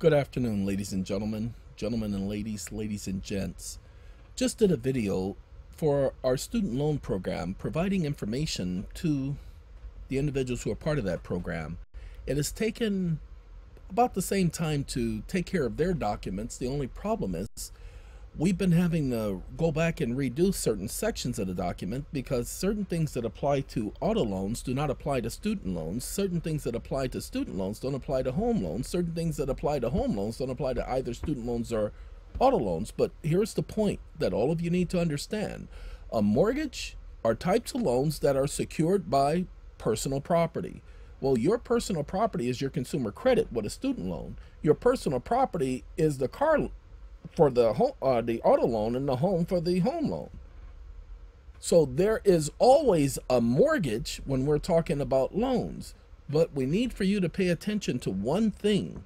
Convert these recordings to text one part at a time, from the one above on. Good afternoon, ladies and gentlemen, gentlemen and ladies, ladies and gents. Just did a video for our student loan program providing information to the individuals who are part of that program. It has taken about the same time to take care of their documents. The only problem is we've been having to go back and redo certain sections of the document because certain things that apply to auto loans do not apply to student loans. Certain things that apply to student loans don't apply to home loans. Certain things that apply to home loans don't apply to either student loans or auto loans. But here's the point that all of you need to understand. A mortgage are types of loans that are secured by personal property. Well, your personal property is your consumer credit with a student loan. Your personal property is the car loan for the home, the auto loan, and the home for the home loan. So there is always a mortgage when we're talking about loans, but we need for you to pay attention to one thing.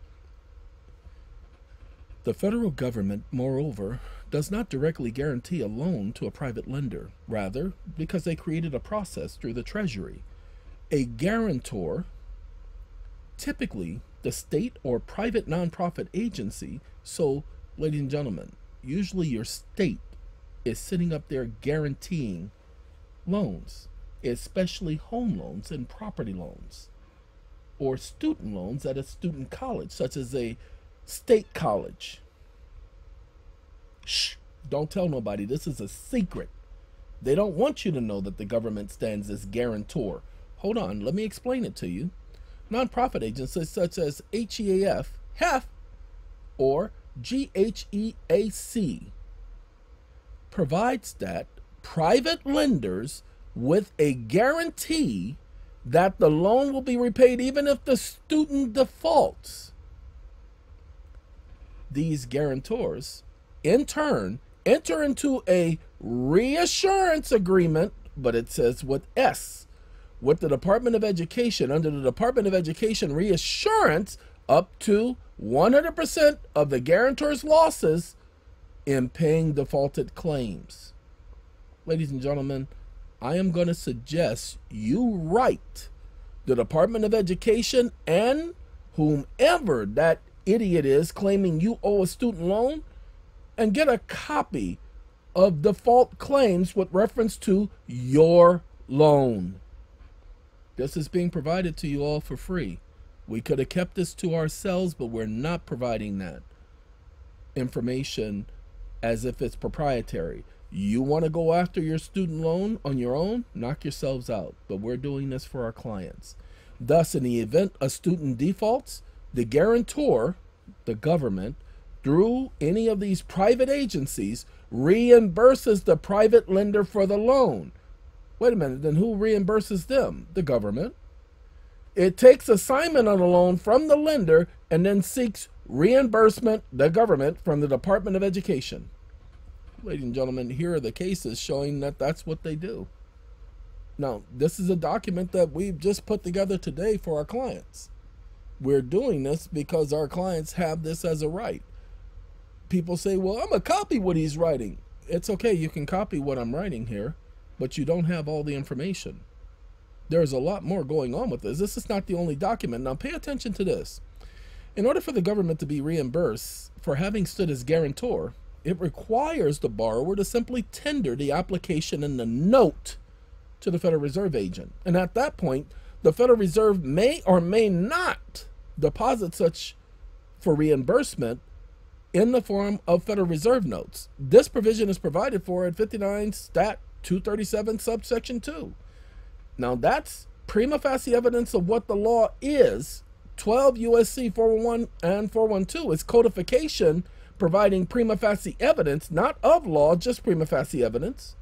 The federal government, moreover, does not directly guarantee a loan to a private lender. Rather, because they created a process through the Treasury, a guarantor, typically the state or private nonprofit agency. So ladies and gentlemen, usually your state is sitting up there guaranteeing loans, especially home loans and property loans, or student loans at a student college, such as a state college. Shh, don't tell nobody. This is a secret. They don't want you to know that the government stands as guarantor. Hold on, let me explain it to you. Nonprofit agencies such as HEAF, HEF, or G-H-E-A-C provides that private lenders with a guarantee that the loan will be repaid even if the student defaults. These guarantors, in turn, enter into a reassurance agreement, but it says with S, with the Department of Education, under the Department of Education reassurance up to 100% of the guarantor's losses in paying defaulted claims. Ladies and gentlemen, I am going to suggest you write the Department of Education and whomever that idiot is claiming you owe a student loan, and get a copy of default claims with reference to your loan. This is being provided to you all for free. We could have kept this to ourselves, but we're not providing that information as if it's proprietary. You want to go after your student loan on your own? Knock yourselves out. But we're doing this for our clients. Thus, in the event a student defaults, the guarantor, the government, through any of these private agencies, reimburses the private lender for the loan. Wait a minute, then who reimburses them? The government. It takes assignment on a loan from the lender and then seeks reimbursement, the government, from the Department of Education. Ladies and gentlemen, here are the cases showing that that's what they do. Now, this is a document that we've just put together today for our clients. We're doing this because our clients have this as a right. People say, well, I'm going to copy what he's writing. It's okay, you can copy what I'm writing here, but you don't have all the information. There's a lot more going on with this. This is not the only document. Now pay attention to this. In order for the government to be reimbursed for having stood as guarantor, it requires the borrower to simply tender the application and the note to the Federal Reserve agent. And at that point, the Federal Reserve may or may not deposit such for reimbursement in the form of Federal Reserve notes. This provision is provided for at 59 Stat 237 subsection 2. Now that's prima facie evidence of what the law is. 12 U.S.C. 411 and 412 is codification providing prima facie evidence, not of law, just prima facie evidence.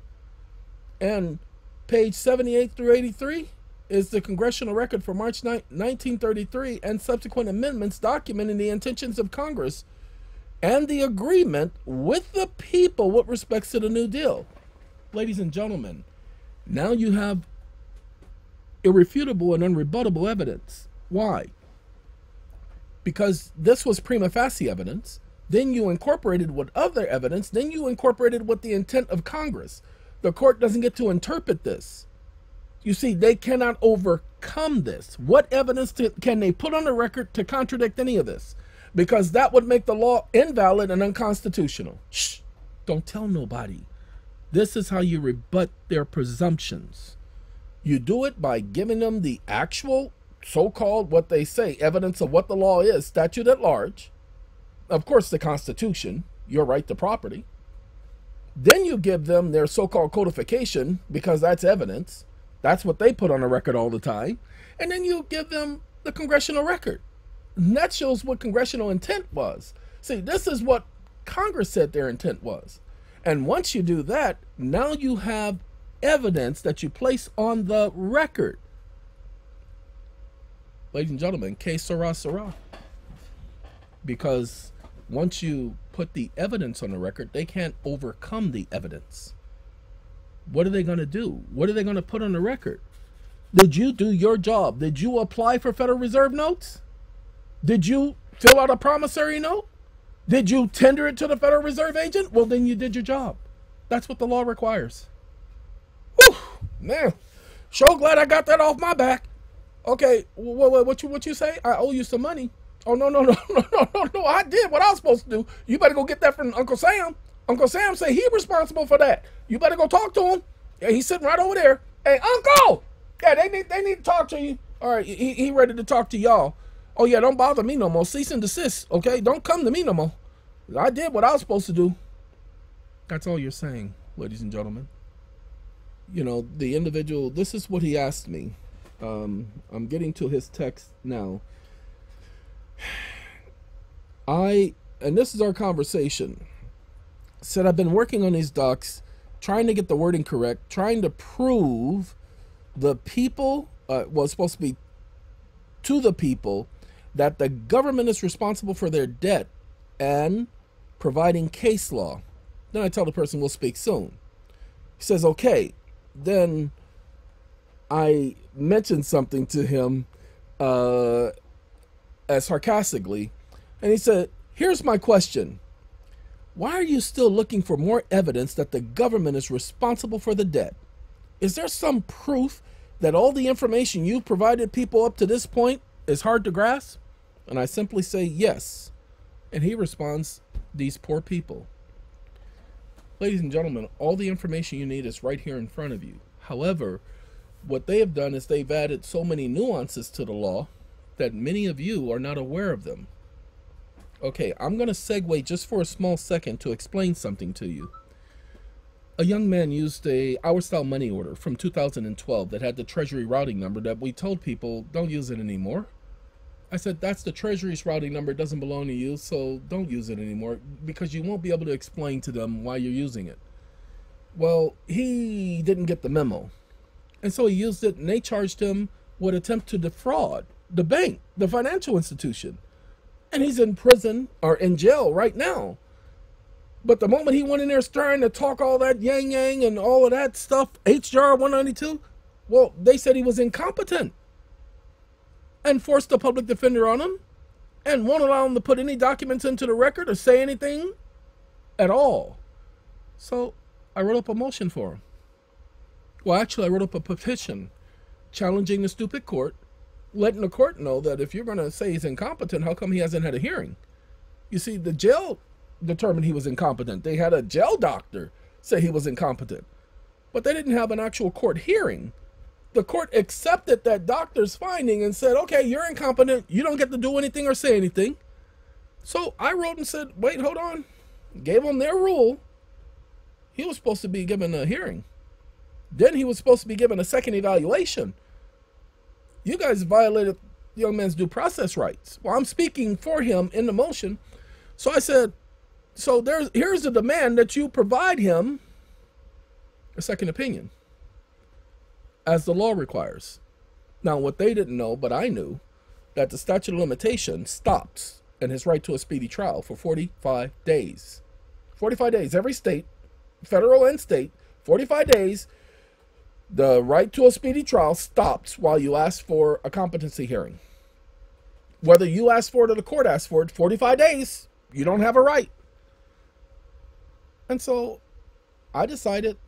And page 78 through 83 is the Congressional Record for March 9, 1933 and subsequent amendments documenting the intentions of Congress and the agreement with the people with respect to the New Deal. Ladies and gentlemen, now you have irrefutable and unrebuttable evidence. Why? Because this was prima facie evidence, then you incorporated with other evidence, then you incorporated with the intent of Congress. The court doesn't get to interpret this. You see, they cannot overcome this. What evidence can they put on the record to contradict any of this? because that would make the law invalid and unconstitutional. Shh, don't tell nobody. This is how you rebut their presumptions. You do it by giving them the actual so-called, what they say, evidence of what the law is, statute at large, of course the Constitution, your right to property. Then you give them their so-called codification, because that's evidence. That's what they put on the record all the time. And then you give them the congressional record. And that shows what congressional intent was. See, this is what Congress said their intent was. And once you do that, now you have evidence that you place on the record. Ladies and gentlemen, que sera, sera. Because once you put the evidence on the record, they can't overcome the evidence. What are they going to do? What are they going to put on the record? Did you do your job? Did you apply for Federal Reserve notes? Did you fill out a promissory note? Did you tender it to the Federal Reserve agent? Well, then you did your job. That's what the law requires. Whew, man, so glad I got that off my back. Okay, what you say? I owe you some money. Oh, no, I did what I was supposed to do. You better go get that from Uncle Sam. Uncle Sam say he's responsible for that. You better go talk to him. Yeah, he's sitting right over there. Hey, Uncle! Yeah, they need to talk to you. All right, he ready to talk to y'all. Oh, yeah, don't bother me no more. Cease and desist, okay? Don't come to me no more. I did what I was supposed to do. That's all you're saying, ladies and gentlemen. You know, the individual, this is what he asked me. I'm getting to his text now. And this is our conversation, said I've been working on these docs, trying to get the wording correct, trying to prove the people, well, it's supposed to be to the people, that the government is responsible for their debt and providing case law. Then I tell the person we'll speak soon. He says, okay. Then I mentioned something to him sarcastically, and he said, here's my question. Why are you still looking for more evidence that the government is responsible for the debt? Is there some proof that all the information you've provided people up to this point is hard to grasp? And I simply say yes. And he responds, these poor people. Ladies and gentlemen, all the information you need is right here in front of you. However, what they have done is they've added so many nuances to the law that many of you are not aware of them. Okay, I'm going to segue just for a small second to explain something to you. A young man used a our-style money order from 2012 that had the Treasury routing number that we told people, don't use it anymore. I said, that's the Treasury's routing number, it doesn't belong to you, so don't use it anymore, because you won't be able to explain to them why you're using it. Well, he didn't get the memo. And so he used it, and they charged him with attempt to defraud the bank, the financial institution. And he's in prison or in jail right now. But the moment he went in there trying to talk all that yang and all of that stuff, HJR 192, well, they said he was incompetent and forced the public defender on him and won't allow him to put any documents into the record or say anything at all. So I wrote up a motion for him. Well, actually, I wrote up a petition challenging the stupid court, letting the court know that if you're going to say he's incompetent, how come he hasn't had a hearing? You see, the jail determined he was incompetent. They had a jail doctor say he was incompetent, but they didn't have an actual court hearing. The court accepted that doctor's finding and said, okay, you're incompetent. You don't get to do anything or say anything. So I wrote and said, wait, hold on. Gave him their rule. He was supposed to be given a hearing. Then he was supposed to be given a second evaluation. You guys violated the young man's due process rights. Well, I'm speaking for him in the motion. So I said, so here's the demand that you provide him a second opinion as the law requires. Now, what they didn't know, but I knew, that the statute of limitations stops and his right to a speedy trial for 45 days. 45 days, every state, federal and state, 45 days. The right to a speedy trial stops while you ask for a competency hearing. Whether you ask for it or the court asks for it, 45 days, you don't have a right. And so I decided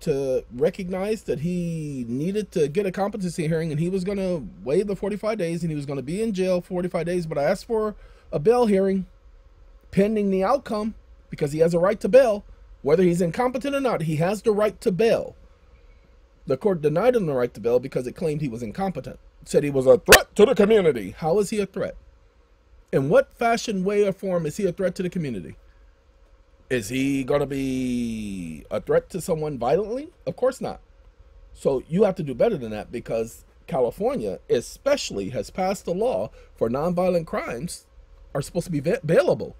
to recognize that he needed to get a competency hearing, and he was going to waive the 45 days and he was going to be in jail 45 days. But I asked for a bail hearing pending the outcome, because he has a right to bail. Whether he's incompetent or not, he has the right to bail. The court denied him the right to bail because it claimed he was incompetent. It said he was a threat to the community. How is he a threat? In what fashion, way, or form is he a threat to the community? Is he going to be a threat to someone violently? Of course not. So you have to do better than that, because California especially has passed a law for nonviolent crimes are supposed to be bailable.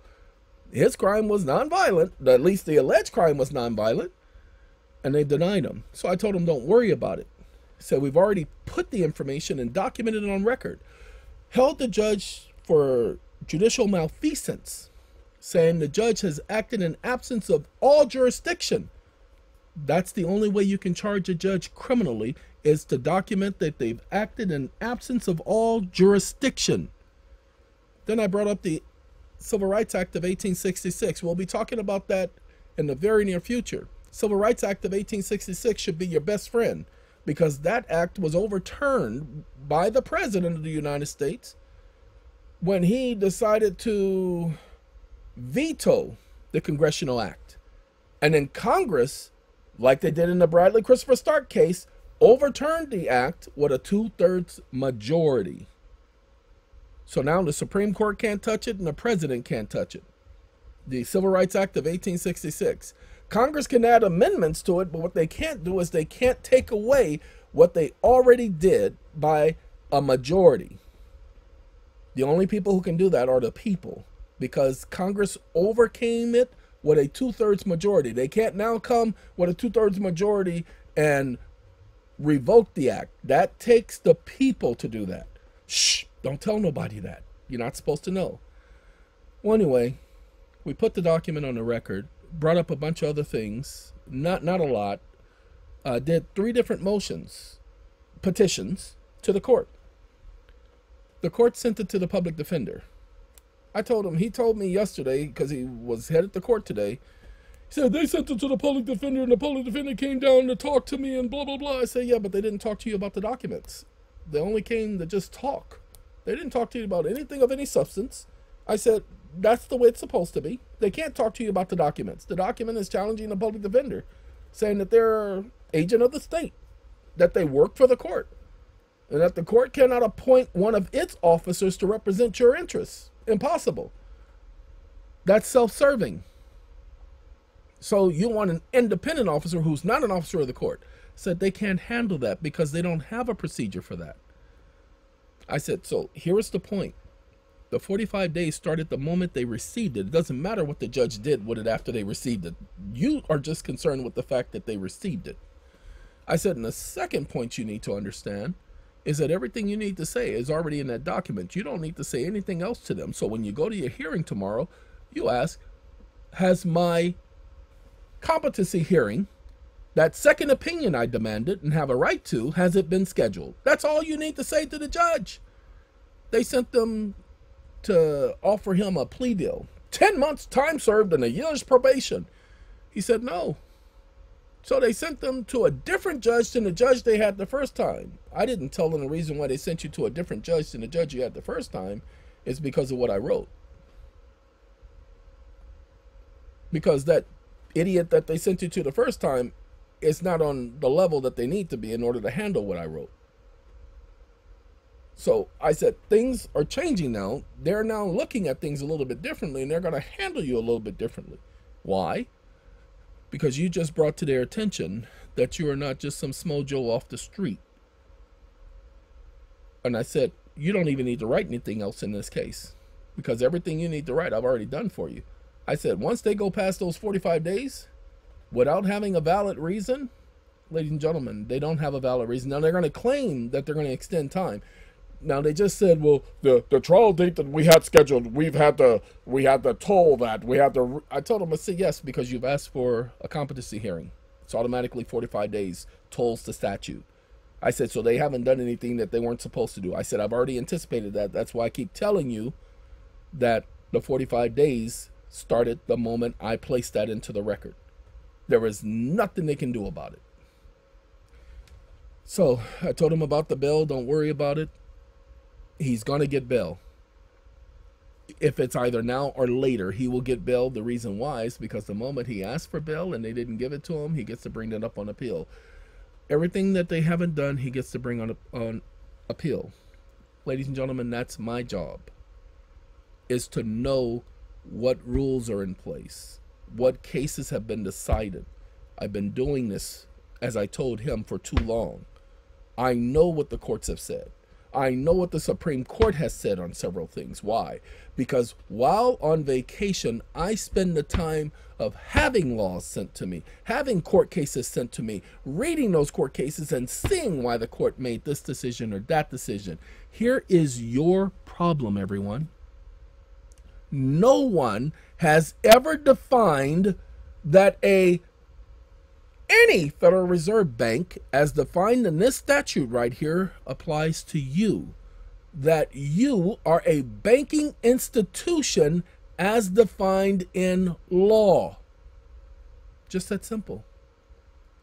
His crime was nonviolent, at least the alleged crime was nonviolent, and they denied him. So I told him, don't worry about it. So we've already put the information and documented it on record. Held the judge for judicial malfeasance, saying the judge has acted in absence of all jurisdiction. That's the only way you can charge a judge criminally, is to document that they've acted in absence of all jurisdiction. Then I brought up the Civil Rights Act of 1866. We'll be talking about that in the very near future. Civil Rights Act of 1866 should be your best friend, because that act was overturned by the President of the United States when he decided to veto the Congressional Act. And then Congress, like they did in the Bradley Christopher Stark case, overturned the act with a 2/3 majority. So now the Supreme Court can't touch it and the President can't touch it. The Civil Rights Act of 1866. Congress can add amendments to it, but what they can't do is they can't take away what they already did by a majority. The only people who can do that are the people, because Congress overcame it with a 2/3 majority. They can't now come with a 2/3 majority and revoke the act. That takes the people to do that. Shh, don't tell nobody that. You're not supposed to know. Well, anyway, we put the document on the record. Brought up a bunch of other things, not a lot. Did 3 different motions, petitions to the court. The court sent it to the public defender. I told him, he told me yesterday, because he was headed to court today, he said they sent it to the public defender and the public defender came down to talk to me and blah blah blah. I said, yeah, but they didn't talk to you about the documents. They only came to just talk. They didn't talk to you about anything of any substance. I said, that's the way it's supposed to be. They can't talk to you about the documents. The document is challenging the public defender, saying that they're agent of the state, that they work for the court, and that the court cannot appoint one of its officers to represent your interests. Impossible. That's self-serving. So you want an independent officer who's not an officer of the court. Said they can't handle that because they don't have a procedure for that. I said, so here's the point. The 45 days started the moment they received it. It doesn't matter what the judge did with it after they received it. You are just concerned with the fact that they received it. I said, and the second point you need to understand is that everything you need to say is already in that document. You don't need to say anything else to them. So when you go to your hearing tomorrow, you ask, has my competency hearing, that second opinion I demanded and have a right to, has it been scheduled? That's all you need to say to the judge. They sent them to offer him a plea deal. 10 months time served and a year's probation. He said no. So they sent them to a different judge than the judge they had the first time. I didn't tell them the reason why they sent you to a different judge than the judge you had the first time is because of what I wrote. Because that idiot that they sent you to the first time is not on the level that they need to be in order to handle what I wrote. So I said, things are changing now. They're now looking at things a little bit differently, and they're going to handle you a little bit differently. Why? Because you just brought to their attention that you are not just some smojo off the street. And I said, you don't even need to write anything else in this case, because everything you need to write, I've already done for you. I said, once they go past those 45 days without having a valid reason, ladies and gentlemen, they don't have a valid reason. Now they're going to claim that they're going to extend time. Now they just said, well, the trial date that we had scheduled, we had to toll that. We had to. I told them, I said, yes, because you've asked for a competency hearing. It's automatically 45 days, tolls the statute. I said, so they haven't done anything that they weren't supposed to do. I said, I've already anticipated that. That's why I keep telling you that the 45 days started the moment I placed that into the record. There is nothing they can do about it. So I told him about the bail. Don't worry about it. He's going to get bail. If it's either now or later, he will get bail. The reason why is because the moment he asked for bail and they didn't give it to him, he gets to bring that up on appeal. Everything that they haven't done, he gets to bring on appeal. Ladies and gentlemen, that's my job, is to know what rules are in place, what cases have been decided. I've been doing this, as I told him, for too long. I know what the courts have said. I know what the Supreme Court has said on several things. Why? Because while on vacation, I spend the time of having laws sent to me, having court cases sent to me, reading those court cases and seeing why the court made this decision or that decision. Here is your problem, everyone. No one has ever defined that any Federal Reserve Bank, as defined in this statute right here, applies to you. That you are a banking institution as defined in law. Just that simple.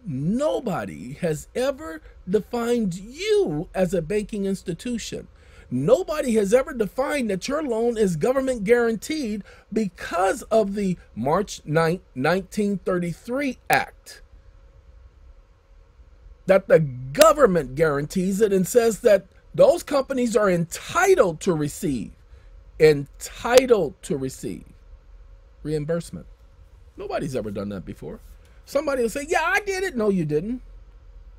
Nobody has ever defined you as a banking institution. Nobody has ever defined that your loan is government guaranteed because of the March 9, 1933 Act. That the government guarantees it and says that those companies are entitled to receive, reimbursement. Nobody's ever done that before. Somebody will say, yeah, I did it. No, you didn't,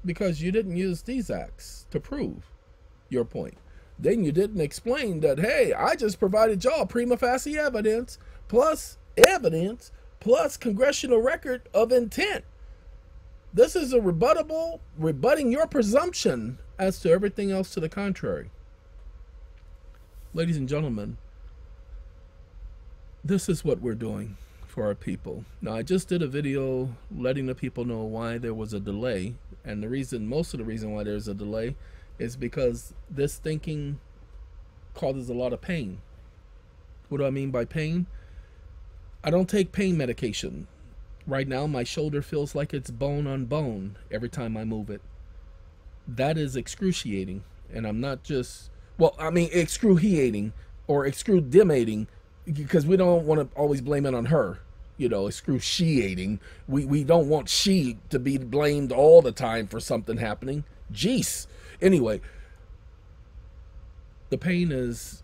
because you didn't use these acts to prove your point. Then you didn't explain that, hey, I just provided y'all prima facie evidence, plus congressional record of intent. This is a rebuttable, rebutting your presumption as to everything else to the contrary. Ladies and gentlemen, this is what we're doing for our people. Now, I just did a video letting the people know why there was a delay. And the reason, most of the reason why there's a delay is because this thinking causes a lot of pain. What do I mean by pain? I don't take pain medication. Right now, my shoulder feels like it's bone on bone every time I move it. That is excruciating. And I'm not just, well, I mean, excruciating or excrudimating, because we don't want to always blame it on her. You know, excruciating. We don't want she to be blamed all the time for something happening. Jeez. Anyway, the pain is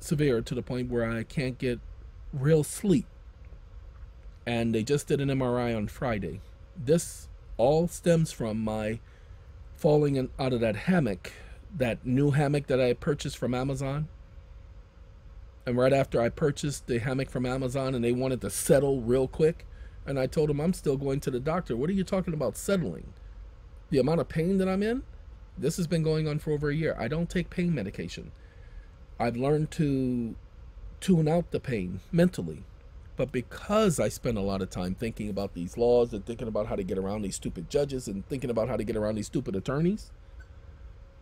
severe to the point where I can't get real sleep. And they just did an MRI on Friday. This all stems from my falling out of that hammock, that new hammock that I purchased from Amazon. And right after I purchased the hammock from Amazon, and they wanted to settle real quick, and I told them I'm still going to the doctor. What are you talking about settling? The amount of pain that I'm in? This has been going on for over a year. I don't take pain medication. I've learned to tune out the pain mentally. But because I spend a lot of time thinking about these laws and thinking about how to get around these stupid judges and thinking about how to get around these stupid attorneys,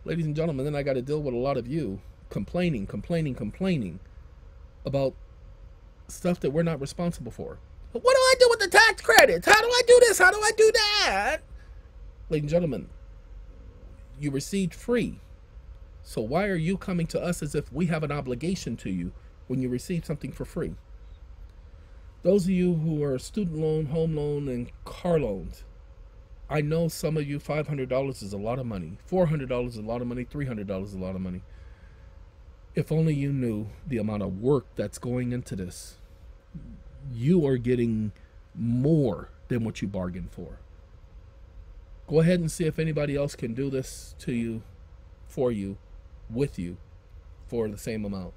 ladies and gentlemen, then I got to deal with a lot of you complaining about stuff that we're not responsible for. But what do I do with the tax credits? How do I do this? How do I do that? Ladies and gentlemen, you received free. So why are you coming to us as if we have an obligation to you when you receive something for free? Those of you who are student loan, home loan, and car loans, I know some of you, $500 is a lot of money, $400 is a lot of money, $300 is a lot of money. If only you knew the amount of work that's going into this. You are getting more than what you bargained for. Go ahead and see if anybody else can do this to you, for you, with you, for the same amount.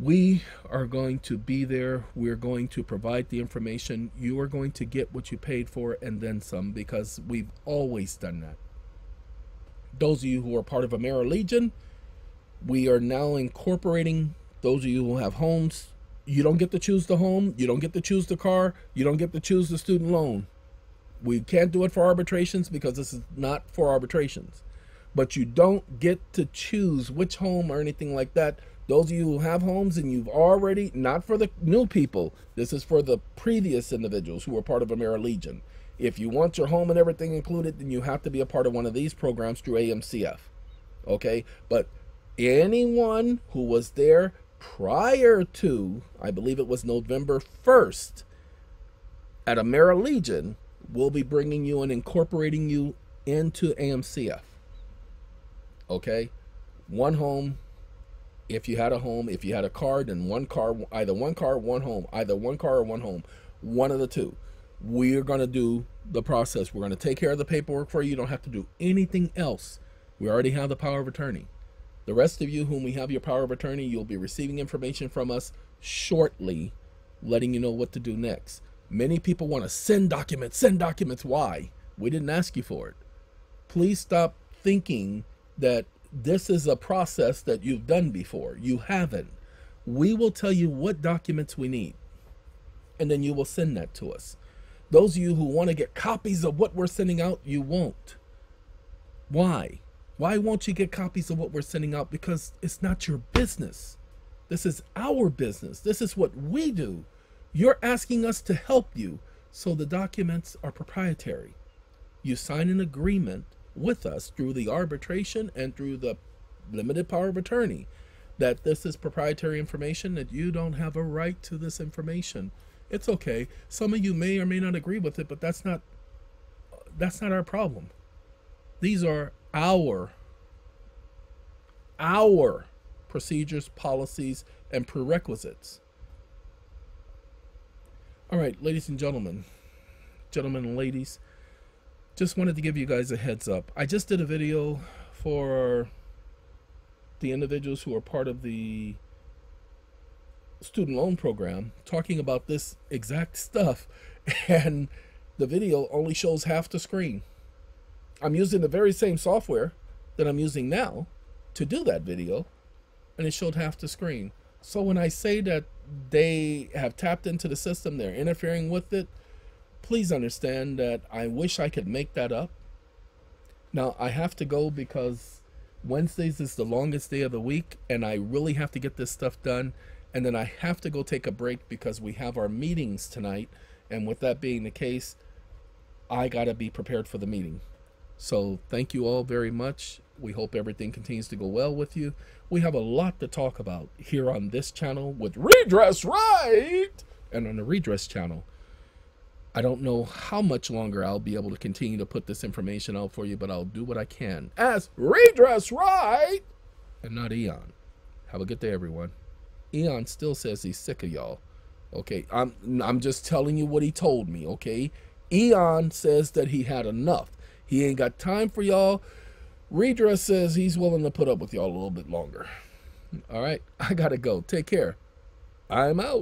We are going to be there. We're going to provide the information. You are going to get what you paid for and then some, because we've always done that. Those of you who are part of Ameri Legion, we are now incorporating those of you who have homes. You don't get to choose the home. You don't get to choose the car. You don't get to choose the student loan. We can't do it for arbitrations because this is not for arbitrations. But you don't get to choose which home or anything like that. Those of you who have homes and you've already, not for the new people, this is for the previous individuals who were part of Ameri Legion. If you want your home and everything included, then you have to be a part of one of these programs through AMCF. Okay, but anyone who was there prior to, I believe it was November 1st, at Ameri Legion, we'll be bringing you and incorporating you into AMCF. Okay, one home. If you had a home, if you had a car, then one car, either one car, one home, either one car or one home, one of the two. We're going to do the process. We're going to take care of the paperwork for you. You don't have to do anything else. We already have the power of attorney. The rest of you whom we have your power of attorney, you'll be receiving information from us shortly, letting you know what to do next. Many people want to send documents, send documents. Why? We didn't ask you for it. Please stop thinking that this is a process that you've done before. You haven't. We will tell you what documents we need, and then you will send that to us. Those of you who want to get copies of what we're sending out, you won't. Why? Why won't you get copies of what we're sending out? Because it's not your business. This is our business. This is what we do. You're asking us to help you, so the documents are proprietary. You sign an agreement with us through the arbitration and through the limited power of attorney that this is proprietary information, that you don't have a right to this information. It's okay. Some of you may or may not agree with it, but that's not our problem. These are our procedures, policies, and prerequisites. All right, ladies and gentlemen, gentlemen and ladies, just wanted to give you guys a heads up. I just did a video for the individuals who are part of the student loan program talking about this exact stuff, and the video only shows half the screen. I'm using the very same software that I'm using now to do that video, and it showed half the screen. So when I say that they have tapped into the system, they're interfering with it, please understand that I wish I could make that up. Now I have to go because Wednesdays is the longest day of the week, and I really have to get this stuff done. And then I have to go take a break because we have our meetings tonight. And with that being the case, I gotta be prepared for the meeting. So thank you all very much. We hope everything continues to go well with you. We have a lot to talk about here on this channel with Redress Right, and on the Redress channel. I don't know how much longer I'll be able to continue to put this information out for you, but I'll do what I can as Redress Right and not Eon. Have a good day, everyone. Eon still says he's sick of y'all. Okay, I'm just telling you what he told me, okay? Eon says that he had enough. He ain't got time for y'all. Redress says he's willing to put up with y'all a little bit longer. All right, I gotta go. Take care. I'm out.